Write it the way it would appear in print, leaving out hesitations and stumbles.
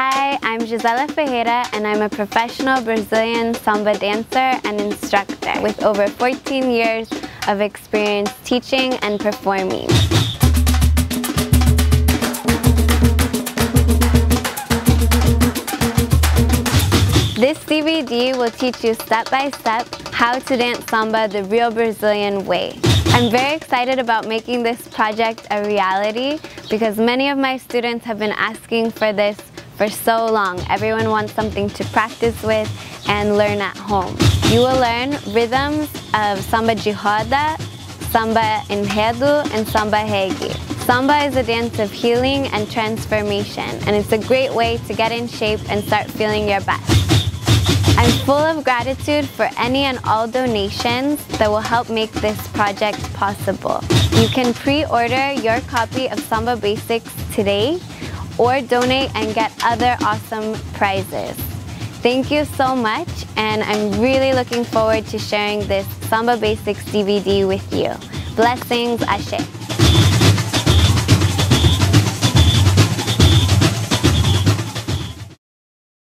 Hi, I'm Gisella Ferreira and I'm a professional Brazilian samba dancer and instructor with over 14 years of experience teaching and performing. This DVD will teach you step by step how to dance samba the real Brazilian way. I'm very excited about making this project a reality because many of my students have been asking for this for so long. Everyone wants something to practice with and learn at home. You will learn rhythms of Samba Jihada, Samba Enredo, and Samba Reggae. Samba is a dance of healing and transformation, and it's a great way to get in shape and start feeling your best. I'm full of gratitude for any and all donations that will help make this project possible. You can pre-order your copy of Samba Basics today or donate and get other awesome prizes. Thank you so much, and I'm really looking forward to sharing this Samba Basics DVD with you. Blessings, Axé.